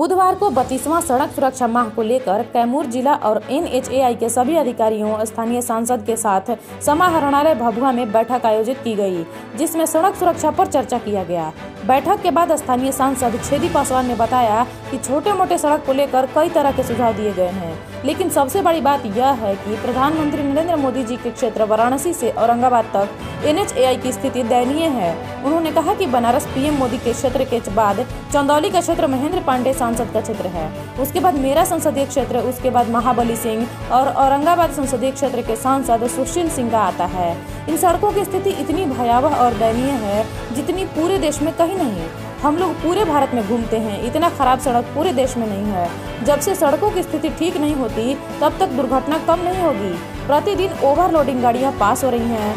बुधवार को 32वां सड़क सुरक्षा माह को लेकर कैमूर जिला और एनएचएआई के सभी अधिकारियों और स्थानीय सांसद के साथ समाहरणालय भभुआ में बैठक आयोजित की गई, जिसमें सड़क सुरक्षा पर चर्चा किया गया। बैठक के बाद स्थानीय सांसद छेदी पासवान ने बताया कि छोटे मोटे सड़क को लेकर कई तरह के सुझाव दिए गए हैं, लेकिन सबसे बड़ी बात यह है कि प्रधानमंत्री नरेंद्र मोदी जी के क्षेत्र वाराणसी से औरंगाबाद तक एनएचएआई की स्थिति दयनीय है। उन्होंने कहा कि बनारस पीएम मोदी के क्षेत्र के बाद चंदौली का क्षेत्र महेंद्र पांडेय सांसद का क्षेत्र है, उसके बाद मेरा संसदीय क्षेत्र, उसके बाद महाबली सिंह और औरंगाबाद संसदीय क्षेत्र के सांसद सुशील सिंह का आता है। इन सड़कों की स्थिति इतनी भयावह और दयनीय है जितनी पूरे देश में कहीं नहीं। हम लोग पूरे भारत में घूमते हैं, इतना खराब सड़क पूरे देश में नहीं है। जब से सड़कों की स्थिति ठीक नहीं होती तब तक दुर्घटना कम नहीं होगी। प्रतिदिन ओवरलोडिंग गाड़ियां पास हो रही हैं।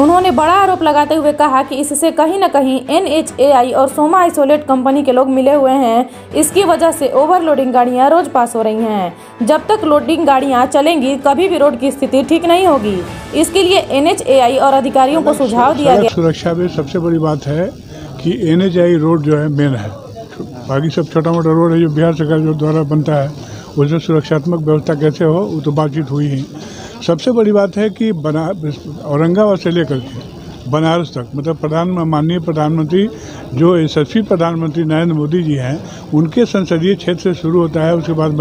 उन्होंने बड़ा आरोप लगाते हुए कहा कि इससे कहीं न कहीं एनएचएआई और सोमा आइसोलेट कंपनी के लोग मिले हुए हैं। इसकी वजह से ओवरलोडिंग गाड़ियां रोज पास हो रही हैं। जब तक लोडिंग गाड़ियां चलेंगी कभी भी रोड की स्थिति ठीक नहीं होगी। इसके लिए एनएचएआई और अधिकारियों को सुझाव दिया गया। सुरक्षा में सबसे बड़ी बात है कि एनएचएआई रोड जो है मेन है, बाकी सब छोटा मोटा रोड है जो बिहार सरकार द्वारा बनता है, उसमें सुरक्षात्मक व्यवस्था कैसे हो वो तो बातचीत हुई है। सबसे बड़ी बात है कि औरंगाबाद से लेकर के बनारस तक, मतलब माननीय प्रधानमंत्री जो यशस्वी प्रधानमंत्री नरेंद्र मोदी जी हैं उनके संसदीय क्षेत्र से शुरू होता है, उसके बाद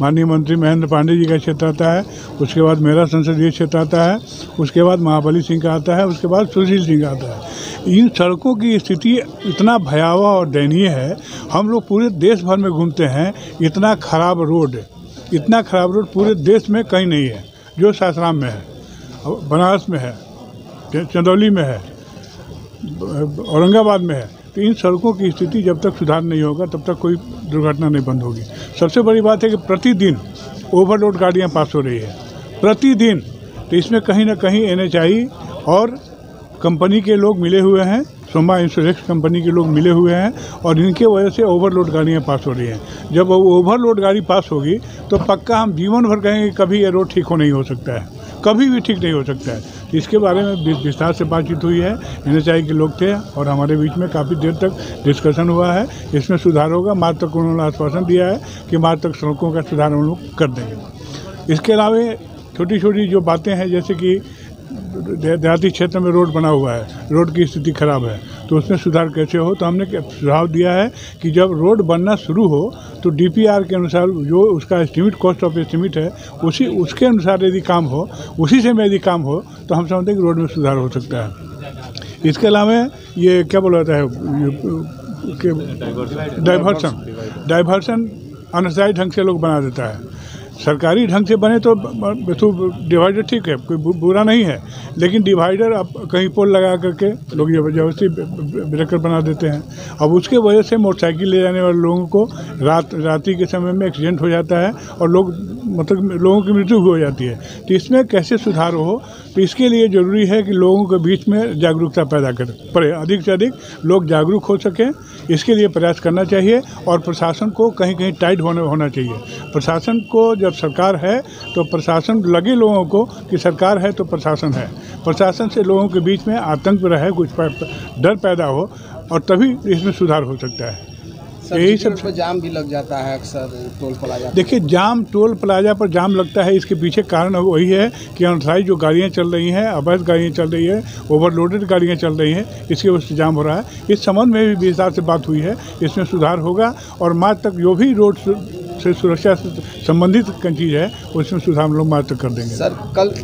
माननीय मंत्री महेंद्र पांडेय जी का क्षेत्र आता है, उसके बाद मेरा संसदीय क्षेत्र आता है, उसके बाद महाबली सिंह का आता है, उसके बाद सुशील सिंह का आता है। इन सड़कों की स्थिति इतना भयावह और दयनीय है, हम लोग पूरे देश भर में घूमते हैं, इतना खराब रोड पूरे देश में कहीं नहीं है। जो ससारम में है, बनारस में है, चंदौली में है, औरंगाबाद में है, तो इन सड़कों की स्थिति जब तक सुधार नहीं होगा तब तक कोई दुर्घटना नहीं बंद होगी। सबसे बड़ी बात है कि प्रतिदिन ओवरलोड गाड़ियां पास हो रही है प्रतिदिन, तो इसमें कहीं ना कहीं एनएचएआई और कंपनी के लोग मिले हुए हैं, सोमा इंश्योरेंस कंपनी के लोग मिले हुए हैं और इनके वजह से ओवरलोड गाड़ियाँ पास हो रही हैं। जब वो ओवरलोड गाड़ी पास होगी तो पक्का हम जीवन भर कहेंगे कभी ये रोड ठीक हो नहीं हो सकता है, कभी भी ठीक नहीं हो सकता है। इसके बारे में विस्तार से बातचीत हुई है, एनएचएआई के लोग थे और हमारे बीच में काफ़ी देर तक डिस्कशन हुआ है। इसमें सुधार होगा, मार्च तक उन्होंने आश्वासन दिया है कि मार्च तक सड़कों का सुधार हम लोग कर देंगे। इसके अलावा छोटी छोटी जो बातें हैं, जैसे कि देहाती क्षेत्र में रोड बना हुआ है, रोड की स्थिति खराब है, तो उसमें सुधार कैसे हो, तो हमने सुझाव दिया है कि जब रोड बनना शुरू हो तो डीपीआर के अनुसार जो उसका एस्टिमेट, कॉस्ट ऑफ एस्टिमेट है, उसके अनुसार यदि काम हो, उसी से में यदि काम हो तो हम समझते हैं कि रोड में सुधार हो सकता है। इसके अलावा ये क्या बोला जाता है, डाइवर्सन अनसाई ढंग से लोग बना देता है। सरकारी ढंग से बने तो डिवाइडर ठीक है, कोई बुरा नहीं है, लेकिन डिवाइडर अब कहीं पोल लगा करके लोग जबरदस्ती ब्रेकर बना देते हैं। अब उसके वजह से मोटरसाइकिल ले जाने वाले लोगों को रात्रि के समय में एक्सीडेंट हो जाता है और लोग लोगों की मृत्यु हो जाती है। तो इसमें कैसे सुधार हो, तो इसके लिए ज़रूरी है कि लोगों के बीच में जागरूकता पैदा पड़े, अधिक से अधिक लोग जागरूक हो सकें, इसके लिए प्रयास करना चाहिए। और प्रशासन को कहीं कहीं टाइट होना चाहिए। प्रशासन को जब सरकार है तो प्रशासन लगे, लोगों को कि सरकार है तो प्रशासन है, प्रशासन से लोगों के बीच में आतंक रहे, कुछ डर पैदा हो और तभी इसमें सुधार हो सकता है। यही सब जाम भी लग जाता है अक्सर, टोल प्लाजा। देखिए, टोल प्लाजा पर जाम लगता है, इसके पीछे कारण वही है कि अनथराइज जो गाड़ियां चल रही हैं, अवैध गाड़ियां चल रही है, ओवरलोडेड गाड़ियां चल रही हैं, इसके वजह से जाम हो रहा है। इस संबंध में भी विस्तार से बात हुई है, इसमें सुधार होगा और मार्च तक जो भी रोड से सुरक्षा से संबंधित चीज़ है उसमें सुधार हम लोग मार्च तक कर देंगे। सर, कल